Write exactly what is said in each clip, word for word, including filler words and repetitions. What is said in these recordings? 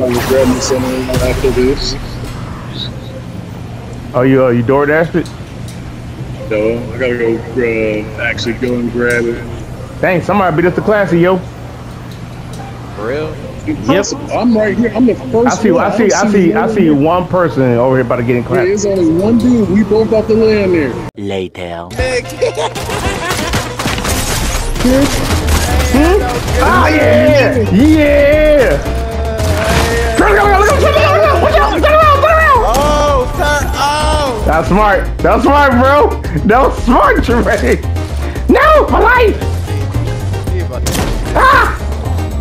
I'm just grabbing something after this. Oh, you uh, you door dashed it? No, I gotta go uh, actually go and grab it. Dang, somebody beat us to classy, yo. For real? Yep. I'm right here. I'm the first. I see. One. I see. I see. I see, I see one person over here about to get in class. There's only one dude. We both got to land there. Later. Hmm? Ah yeah! Yeah! Turn around! Look out! Watch out! Turn around! Turn around! Oh, turn off! That's smart. That's smart, bro. That was smart, Trey. No, my life. Ah!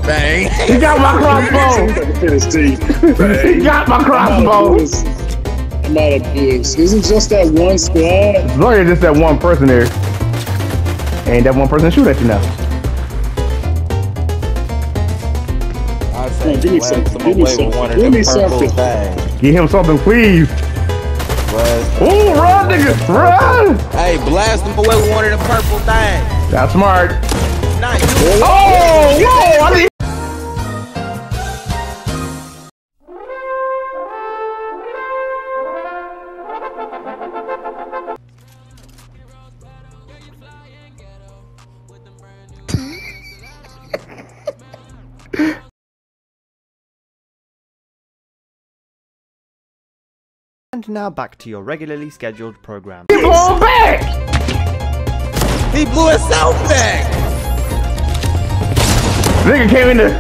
Bang! He got my crossbow! Bang. He got my crossbow! I'm out of this. Isn't just that one squad? It's literally just that one person there. And that one person shoot at you now. I say, give me something. Give me something. Give me something. Give him something, please. Ooh, run, nigga! Run! Hey, blast him away with one of the purple things. That's smart. Nice. Oh, whoa! I mean And now back to your regularly scheduled program. He blew him back! He blew himself back! Nigga came in there.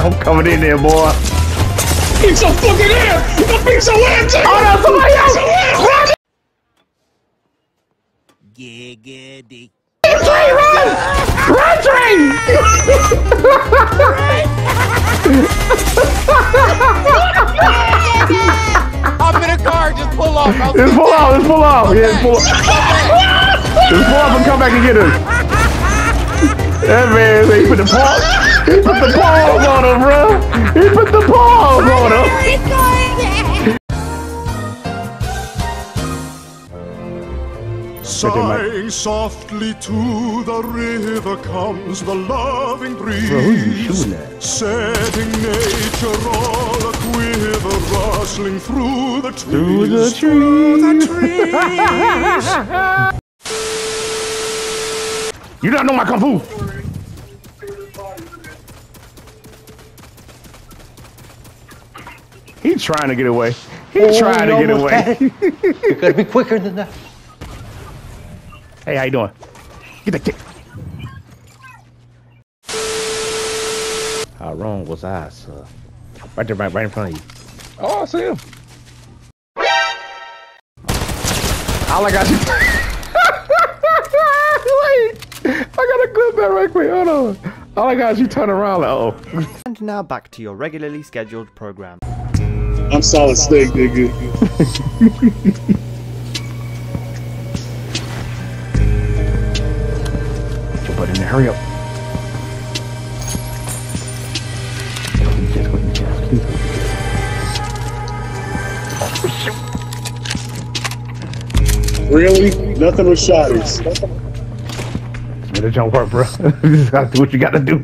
I'm coming in there, boy. Keep so fucking air! The piece of land! Oh no, somebody else! Yeah, yeah, dick. Train, run! Run, train! I'm in a car, just pull off. Just pull off, just pull off. Yeah, just pull off. Just pull off and come back and get us. That man, he put the paw. He put the balls on him, bro. He put the balls on him. Sigh softly to the river comes the loving breeze, setting nature all a quiver, rustling through the trees. Through the trees. Through the trees. You don't know my kung fu. He's trying to get away. He's oh, trying to get away. You gotta be quicker than that. Hey, how you doing? Get the kick. How wrong was I, sir? Right there, right, right in front of you. Oh, I see him. All I got you. Wait, I got a clip that right quick. Hold on. All I got is you turn around. Like, uh oh. And now back to your regularly scheduled program. I'm solid snake, nigga. Get your butt in there, hurry up. Really? Nothing with shotties. Better jump work, bro. You just gotta do what you gotta do.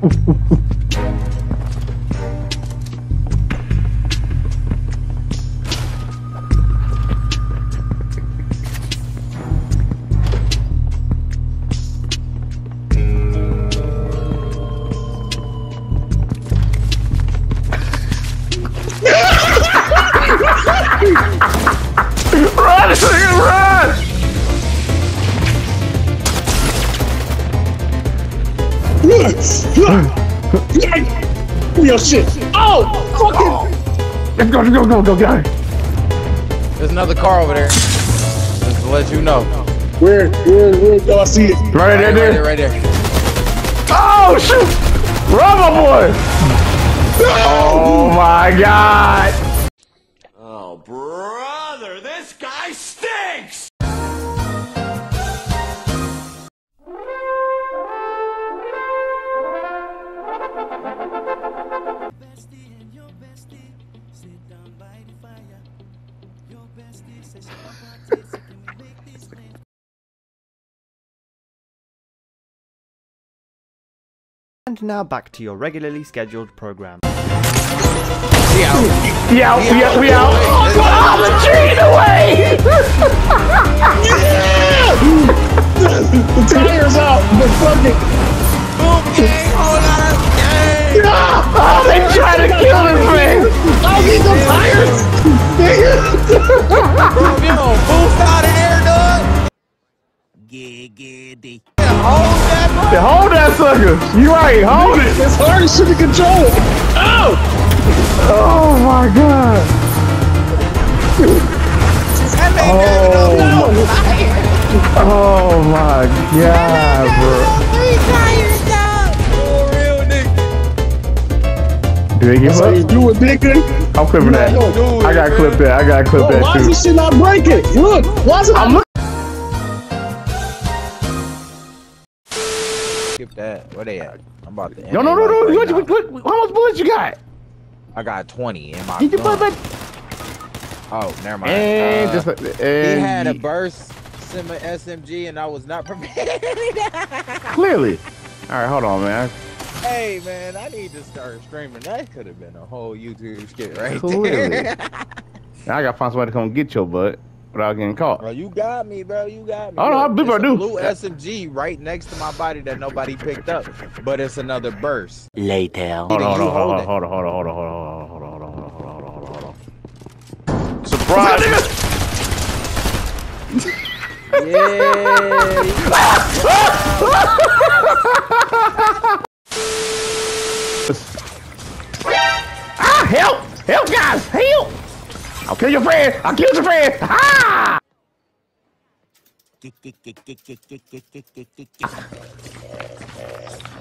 Yo, shit. Oh, fucking. Let's go, let's go, go, go, go. There's another car over there. Just to let you know. Where, where, where? Oh, I see it. Right, right there, there. Right there, right there. Oh, shoot. Run, my boy. Oh, my God. Oh, brother. This guy stinks. And now back to your regularly scheduled program. We out, we out, we out. Oh, the train away! The tire's out. The fucking. Okay, hold on. Oh, they tried to kill this man. I need the tires. You're gonna boost out of air, dog. Yeah, yeah, yeah. Hold that sucker. Hold that sucker. You right, hold it. It's hard as shit to control it. Oh! Oh my god! Oh, no. Oh my god, bro! Do they give up? You do it bigger. I'm clipping that. I got to clip that. I got to clip that too. Why is this shit not breaking? Look, why is it? I'm skip that. Where they at? I'm about to. No, no, no, no! What? What? How much bullets you got? I got twenty in my. Did you put that? Oh, never mind. And uh, just like, and he had a burst S M G, and I was not prepared. Clearly. All right, hold on, man. Hey, man, I need to start streaming. That could have been a whole YouTube shit, right? Clearly. There. Now I gotta find somebody to come get your butt without getting caught. Bro, you got me, bro. You got me. Oh no, I believe I do. Blue S M G right next to my body that nobody picked up, but it's another burst. Later. Hold on, hold on, hold on, hold on, hold on, hold on, hold on, hold on, hold on, hold on, hold on. Surprise! Yeah. Ah, help! Help, guys! Help! I'll kill your friend! I'll kill your friend! Ha!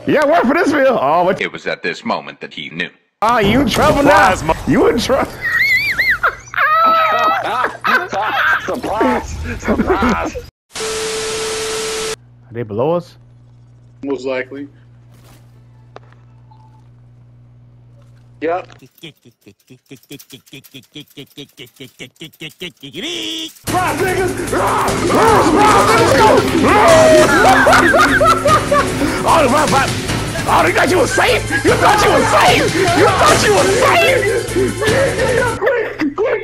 Yeah, work for this bill! Oh, what? It was at this moment that he knew. Ah, oh, you in trouble now! You in trouble! Surprise! Surprise! Are they below us? Most likely. Yep. Oh, they thought you were safe? You thought you were safe? You thought you were safe? Quick, quick.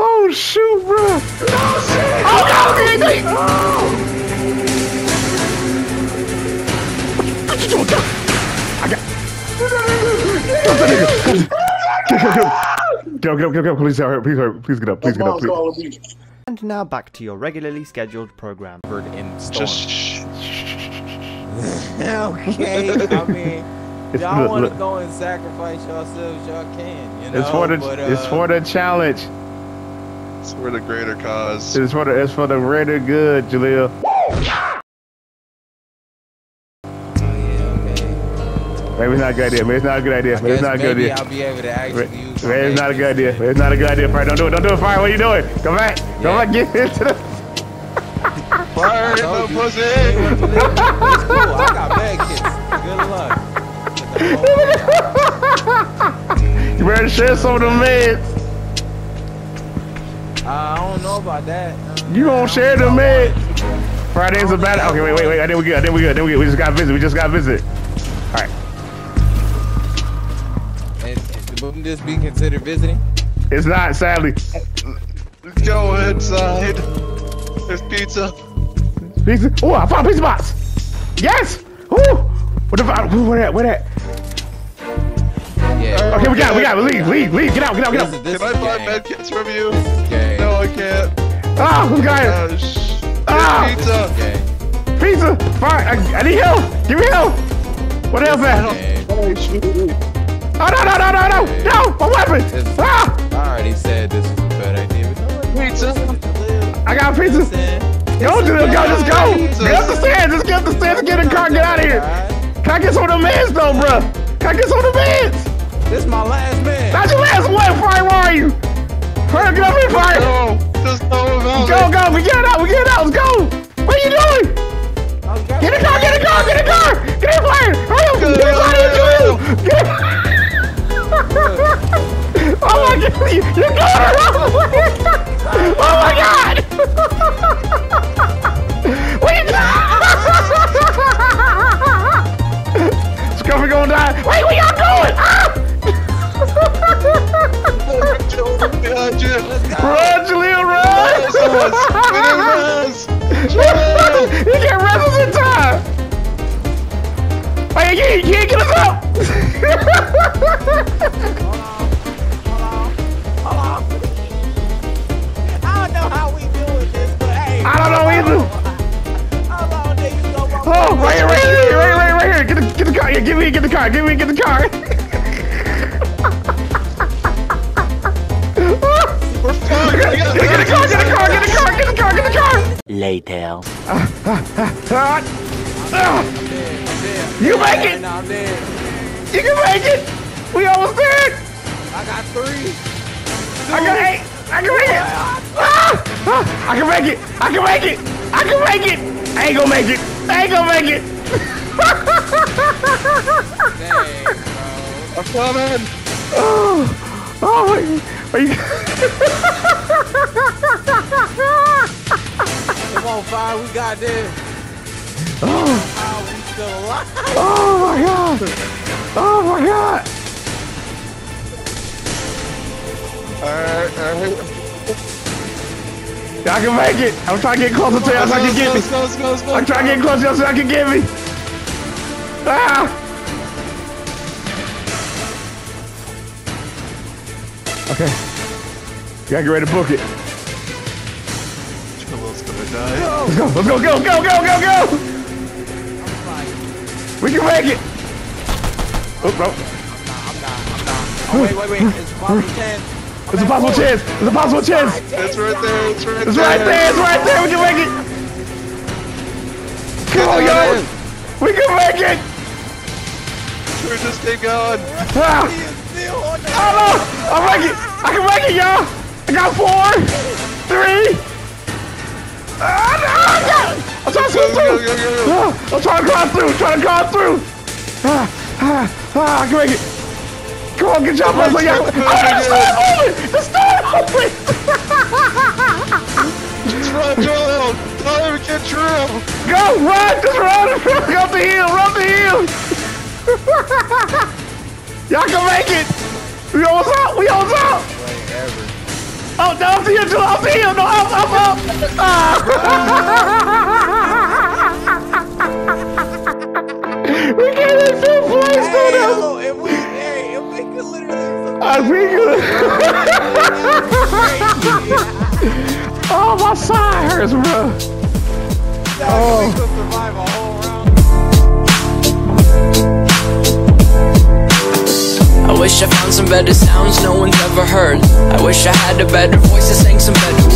Oh, shoot, bro. Oh, no, Get up, get up, get up, please, please, please get up, please get up, please. And now back to your regularly scheduled program. Just shh. Okay, I mean, y'all want to go and sacrifice yourselves, y'all can, you know? It's for the, but, uh, it's for the challenge. It's for the greater cause. It's for the, it's for the greater good, Jaleel. Maybe it's not a good idea. Maybe it's not a good idea. Maybe it's not a good idea. I'll be able to actually use it. Maybe it's not a good idea. Maybe it's not a good idea. Fire, don't do it. Don't do it. Fire, what are you doing? Come back. Come yeah. back. Get into the. Fire, no pussy. It's cool. I got bad kids. Good luck. You better share some of them meds. Uh, I don't know about that. You gonna share the meds? Friday's a bad. Okay, wait, wait, wait. I think we good. I think we good. I think we good. We just got visit. We just got visit. Alright. Wouldn't this be considered visiting? It's not, sadly. Let's go inside. There's pizza. Pizza? Oh, I found a pizza box! Yes! Ooh! What about where that? Where that? Yeah. Okay, we got it, we got it. Leave, leave, leave. Get out, get out, get out. Can I buy med kits from you? No, I can't. Oh, we got it. Ah! Pizza! Pizza! Fine, I, I need help! Give me help! What else, man? Oh, shoot. Oh, no, no, no, no, no! No! My weapon! This, ah! I already said this was a bad idea. Pizza! I got pizza! Yo, dude, go, just go! Get up the stairs! Just get up the stairs and get in the car, get out of here! Can I get some of the meds, though, bruh? Can I get some of the meds? This is my last man. Not your last one, Fire! Where are you? Hurry up, get up here, Fire! Go, just go, go, go! We get it out, we get it out, let's go! What are you doing? Get in the car! Get in the car! Get in the car! Get in the fire! Hurry up! Get inside of you! Get in the car! Oh my god! You're going around! Oh my god! What are you doing? later. Ah, ah, ah, ah. Ah. You can make it! You can make it! We almost did! I got three. Two. I got eight. I can make it! Ah. Ah. I can make it! I can make it! I can make it! I ain't gonna make it! I ain't gonna make it! Dang, I'm coming! Oh, oh, are you? Come on, Fire, we got this! Oh, oh, we still alive! Oh my god! Oh my god! Alright, alright. I can make it. I'm trying to get closer to y'all so I can get me. I'm trying to get closer to y'all so I can get me. Ah! Okay. Gotta get ready to book it. Trilo's gonna die. No. Let's go, let's go, go, go, go, go, go! We can make it! Oh, bro. I'm down, I'm down, I'm down. Oh, wait, wait, wait. It's bottom ten. It's a possible chance! It's a possible chance! It's right there! It's right there! It's right there! It's right there! We can make it! Come on, guys! We can make it! We're just keep going! Ah. Oh no! I'll make it! I can make it, y'all! I got four! Three! Oh no! I got it! I'm trying to go through! Go, go, go, go. Ah, I'm trying to cross through! I'm trying to cross through! Ah, ah, ah, I can make it! Come on, get your bus like that! Oh, the star open! Just run, Joel! Don't ever get through! Go, run! Just run! Run up the hill! Run the hill! Y'all can make it! We almost out! We almost out! Oh, down to you, Joel! Up the hill! No, up, up, up! Ah. We can't even feel place through them! I think oh, my side hurts, bro. Yeah, oh. Could survive a whole round. I wish I found some better sounds no one's ever heard. I wish I had a better voice that sang some better words.